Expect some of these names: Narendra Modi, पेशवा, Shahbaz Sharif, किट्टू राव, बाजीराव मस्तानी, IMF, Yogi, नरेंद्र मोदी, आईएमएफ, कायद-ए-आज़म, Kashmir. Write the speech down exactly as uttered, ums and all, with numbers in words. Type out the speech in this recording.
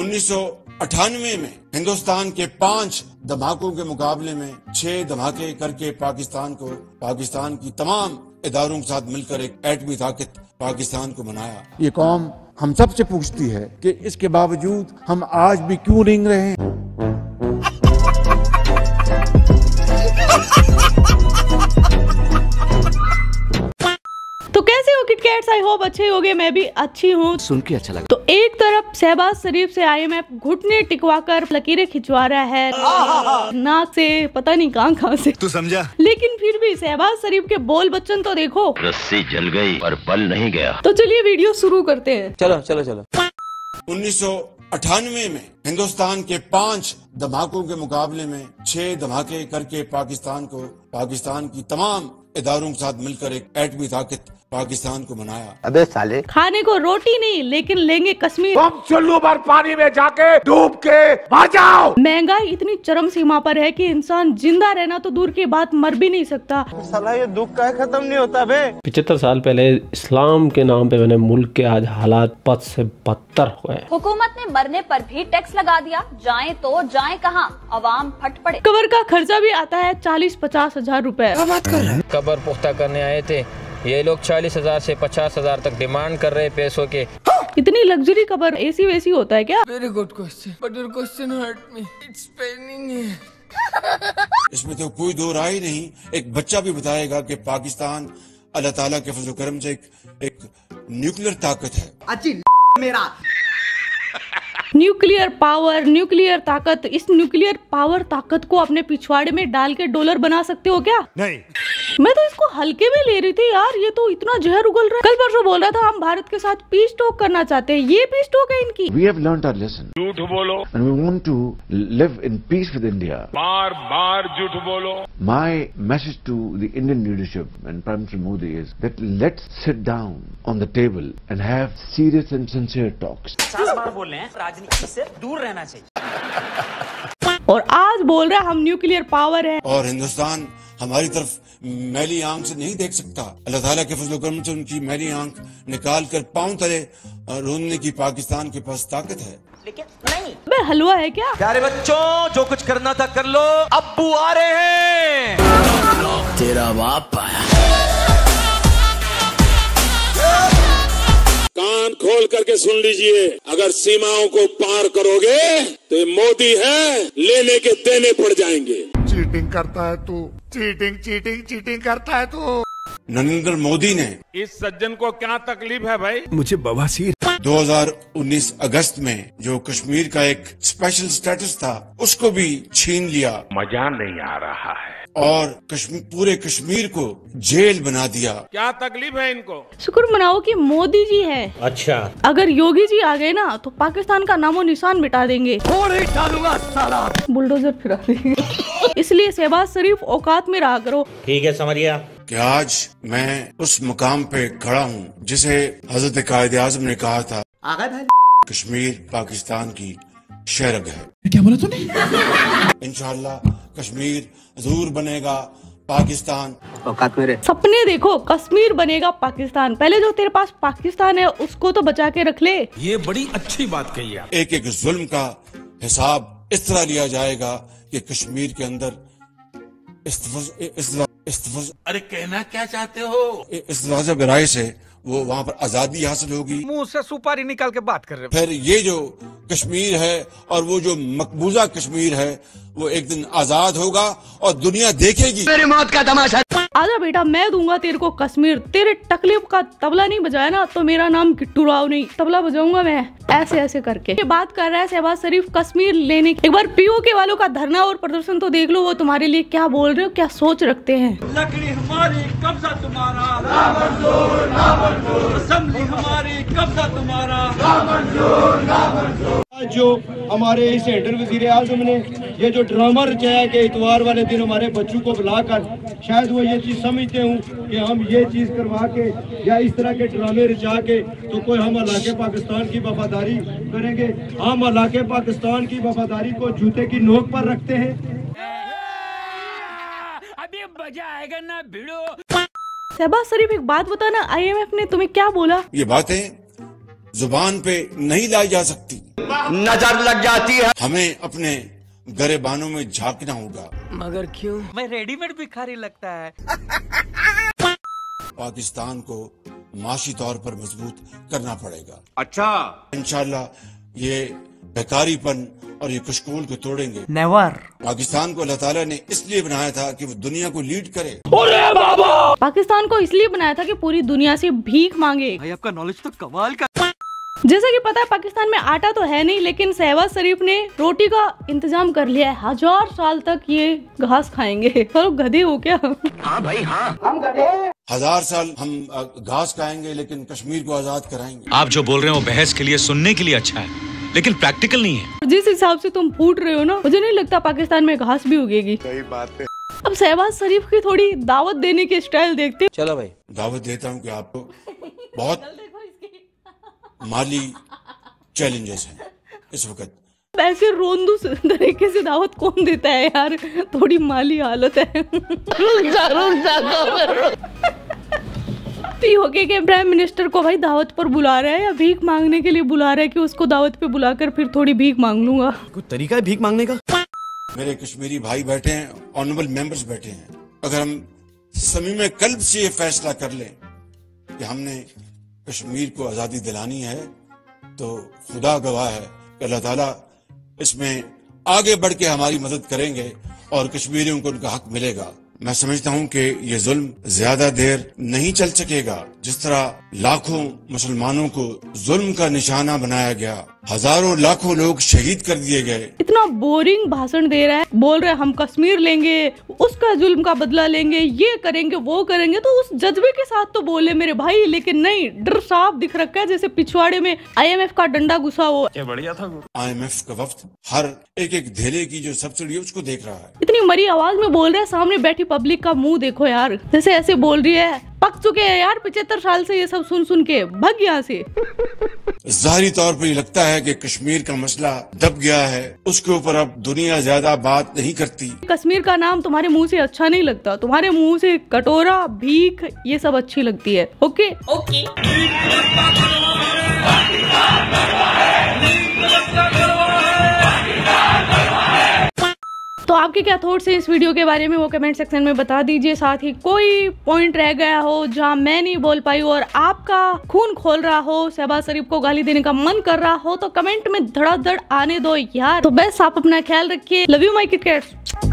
उन्नीस सौ अठानवे में हिंदुस्तान के पांच धमाकों के मुकाबले में छह धमाके करके पाकिस्तान को पाकिस्तान की तमाम इदारों के साथ मिलकर एक एटमी ताकत पाकिस्तान को बनाया। ये कौम हम सब से पूछती है कि इसके बावजूद हम आज भी क्यों रेंग रहे हैं। तो कैसे हो किटकैट्स, आई होप अच्छे होगे, मैं भी अच्छी हूँ। सुन के अच्छा लगा। तो एक तरफ शहबाज शरीफ से आईएमएफ घुटने टिकवा कर लकीरें खिंचवा रहा है, नाक से पता नहीं कहाँ कहाँ से, तू समझा। लेकिन फिर भी शहबाज शरीफ के बोल बच्चन तो देखो, रस्सी जल गई और बल नहीं गया। तो चलिए वीडियो शुरू करते हैं। चलो चलो चलो। उन्नीस सौ अठानवे में हिंदुस्तान के पांच धमाकों के मुकाबले में छह धमाके करके पाकिस्तान को पाकिस्तान की तमाम इदारों के साथ मिलकर एक एटमी ताकत पाकिस्तान को बनाया। अबे साले, खाने को रोटी नहीं लेकिन लेंगे कश्मीर। हम चुल्लू भर पानी में जाके डूब के मर जाओ। महंगाई इतनी चरम सीमा पर है कि इंसान जिंदा रहना तो दूर की बात मर भी नहीं सकता। साला ये दुख का खत्म नहीं होता बे। पिछहत्तर साल पहले इस्लाम के नाम पे मैंने मुल्क के आज हालात बद से बदतर हुए। हुकूमत ने मरने पर भी टैक्स लगा दिया, जाए तो जाए कहाँ, आवाम फट पड़े। कबर का खर्चा भी आता है चालीस पचास हजार रूपए। कबर पुख्ता करने आए थे ये लोग, चालीस हजार से पचास हजार तक डिमांड कर रहे पैसों के। इतनी लग्जरी कबर एसी वैसी होता है क्या? Very good question, but your question hurt me, it's paining. इसमें तो कोई दो राय नहीं, एक बच्चा भी बताएगा कि पाकिस्तान अल्लाह ताला के फजल करम से एक, एक न्यूक्लियर ताकत है। अच्छी मेरा न्यूक्लियर पावर, न्यूक्लियर ताकत। इस न्यूक्लियर पावर ताकत को अपने पिछवाड़े में डाल के डॉलर बना सकते हो क्या? नहीं, मैं तो इसको हल्के में ले रही थी यार, ये तो इतना जहर उगल रहा है। कल परसों बोल रहा था हम भारत के साथ पीस टॉक करना चाहते हैं, ये पीस टॉक है इनकी। We have learnt our lesson. झूठ बोलो and we want to live in peace with India. बार बार झूठ बोलो। My message to the Indian leadership and Prime Minister Modi is that let's sit down on the table and have serious and sincere talks. सात बार बोल रहे हैं, राजनीति से दूर रहना चाहिए। और आज बोल रहा हम न्यूक्लियर पावर है और हिंदुस्तान हमारी तरफ मैली आंख से नहीं देख सकता। अल्लाह ताला के फजल करम से उनकी मैली आंख निकाल कर पाँव तले रोने की पाकिस्तान के पास ताकत है, लेकिन नहीं। बे हलवा है क्या? प्यारे बच्चों, जो कुछ करना था कर लो, अब्बू आ रहे हैं। तेरा बाप कान खोल करके सुन लीजिए, अगर सीमाओं को पार करोगे तो मोदी है लेने के देने पड़ जाएंगे। चीटिंग करता है तू, चीटिंग चीटिंग चीटिंग करता है तू। नरेंद्र मोदी ने इस सज्जन को क्या तकलीफ है भाई? मुझे बवासीर। दो हज़ार उन्नीस अगस्त में जो कश्मीर का एक स्पेशल स्टेटस था उसको भी छीन लिया। मजा नहीं आ रहा है। और कश्मीर, पूरे कश्मीर को जेल बना दिया। क्या तकलीफ है इनको? शुक्र मनाओ कि मोदी जी है। अच्छा, अगर योगी जी आ गए ना तो पाकिस्तान का नामो निशान मिटा देंगे। बुलडोजर फिरा देंगे। इसलिए शहबाज शरीफ औकात में रहा करो। ठीक है, समझ गया। कि आज मैं उस मुकाम पे खड़ा हूँ जिसे हजरत कायद-ए-आज़म ने कहा था, कश्मीर पाकिस्तान की शहरग है। क्या बोला तूने? इंशाल्लाह कश्मीर जरूर बनेगा पाकिस्तान। औकात मेरे। सपने देखो, कश्मीर बनेगा पाकिस्तान। पहले जो तेरे पास पाकिस्तान है उसको तो बचा के रख ले। ये बड़ी अच्छी बात कही है। एक एक जुल्म का हिसाब इस तरह लिया जाएगा कि कश्मीर के अंदर इस्तफज, इस्तफज, इस्तफज, अरे कहना क्या चाहते हो? इस्तफाजा गराय से वो वहाँ पर आजादी हासिल होगी। मुँह से सुपारी निकाल के बात कर रहे। फिर ये जो कश्मीर है और वो जो मकबूजा कश्मीर है वो एक दिन आजाद होगा और दुनिया देखेगी मेरी मौत का तमाशा। आजा बेटा, मैं दूंगा तेरे को कश्मीर। तेरे टकले का तबला नहीं बजाया ना तो मेरा नाम किट्टू राव नहीं, तबला बजाऊंगा मैं। ऐसे ऐसे करके ये बात कर रहा है शहबाज शरीफ कश्मीर लेने की। एक बार पीओ के वालों का धरना और प्रदर्शन तो देख लो, वो तुम्हारे लिए क्या बोल रहे हो, क्या सोच रखते हैं। लकड़ी हमारी कब्जा तुम्हारा, ना मंजूर ना मंजूर। असेंबली हमारी कब्जा तुम्हारा, ना मंजूर ना मंजूर। आज जो हमारे इस हेडर वजीर आजम ने ये जो ड्रामा रचाया कि इतवार वाले दिन हमारे बच्चों को बुलाकर, शायद वो ये चीज समझते हूँ कि हम ये चीज करवा के या इस तरह के ड्रामे रचा के तो कोई हम इलाके पाकिस्तान की वफादारी करेंगे। हम इलाके पाकिस्तान की वफादारी को जूते की नोक पर रखते हैं। अभी मजा आएगा ना भिड़ो। शहबाज शरीफ एक बात बताना, आई एम एफ ने तुम्हें क्या बोला? ये बातें जुबान पे नहीं लाई जा सकती, नजर लग जाती है। हमें अपने गरेबानों में झांकना होगा। मगर क्यों? मैं रेडीमेड भिखारी लगता है। पाकिस्तान को माशी तौर पर मजबूत करना पड़ेगा। अच्छा, इंशाल्लाह ये बेकारीपन और ये कशकोल को तोड़ेंगे। नेवर। पाकिस्तान को अल्लाह ताला ने इसलिए बनाया था कि वो दुनिया को लीड करे। अरे बाबा! पाकिस्तान को इसलिए बनाया था कि पूरी दुनिया से भीख मांगे। भाई आपका नॉलेज तो कमाल का। जैसा कि पता है पाकिस्तान में आटा तो है नहीं, लेकिन शहबाज शरीफ ने रोटी का इंतजाम कर लिया है। हजार साल तक ये घास खाएंगे। और गधे हो क्या? हाँ भाई हाँ, हम गधे। हजार साल हम घास खाएंगे लेकिन कश्मीर को आजाद कराएंगे। आप जो बोल रहे हो बहस के लिए, सुनने के लिए अच्छा है लेकिन प्रैक्टिकल नहीं है। जिस हिसाब से तुम फूट रहे हो ना, मुझे नहीं लगता पाकिस्तान में घास भी उगेगी। सही बात है। अब शहबाज शरीफ की थोड़ी दावत देने की स्टाइल देखते हैं। चलो भाई दावत देता हूँ कि आपको बहुत माली चैलेंजेस हैं इस वक्त। वैसे रोंदू तरीके से दावत कौन देता है यार, थोड़ी माली हालत है। रुक जा, रुक जा, तो योगी के प्राइम मिनिस्टर को भाई दावत पर बुला रहा है या भीख मांगने के लिए बुला रहा है कि उसको दावत पे बुलाकर फिर थोड़ी भीख मांग लूंगा। कोई तरीका है भीख मांगने का? मेरे कश्मीरी भाई बैठे हैं, ऑनरेबल मेंबर्स बैठे हैं, अगर हम समीमे कल्ब से ये फैसला कर लें कि हमने कश्मीर को आजादी दिलानी है, तो खुदा गवाह है कि अल्लाह ताला इसमें आगे बढ़ के हमारी मदद करेंगे और कश्मीरियों को उनका हक मिलेगा। मैं समझता हूँ कि ये जुल्म ज्यादा देर नहीं चल सकेगा। जिस तरह लाखों मुसलमानों को जुल्म का निशाना बनाया गया, हजारों लाखों लोग शहीद कर दिए गए। इतना बोरिंग भाषण दे रहा है, बोल रहे हम कश्मीर लेंगे, उसका जुल्म का बदला लेंगे, ये करेंगे वो करेंगे। तो उस जज्बे के साथ तो बोले मेरे भाई, लेकिन नहीं, डर साफ दिख रखा है जैसे पिछवाड़े में आई एम एफ का डंडा घुसा हो। क्या बढ़िया था आई एम एफ का वक्त, हर एक एक धेले की जो सब्सिडी है उसको देख रहा है। इतनी मरी आवाज में बोल रहा है, सामने बैठी पब्लिक का मुँह देखो यार, जैसे ऐसे बोल रही है। पक चुके हैं यार पचहत्तर साल से ये सब सुन सुन के, भग यहाँ से। जाहिर तौर पर ये लगता है कि कश्मीर का मसला दब गया है, उसके ऊपर अब दुनिया ज्यादा बात नहीं करती। कश्मीर का नाम तुम्हारे मुंह से अच्छा नहीं लगता, तुम्हारे मुंह से कटोरा, भीख, ये सब अच्छी लगती है। Okay okay. तो आपके क्या थॉट्स हैं इस वीडियो के बारे में वो कमेंट सेक्शन में बता दीजिए। साथ ही कोई पॉइंट रह गया हो जहां मैं नहीं बोल पाई और आपका खून खोल रहा हो, शहबाज शरीफ को गाली देने का मन कर रहा हो, तो कमेंट में धड़ाधड़ आने दो यार। तो बस आप अपना ख्याल रखिए। Love you my किटकैट्स।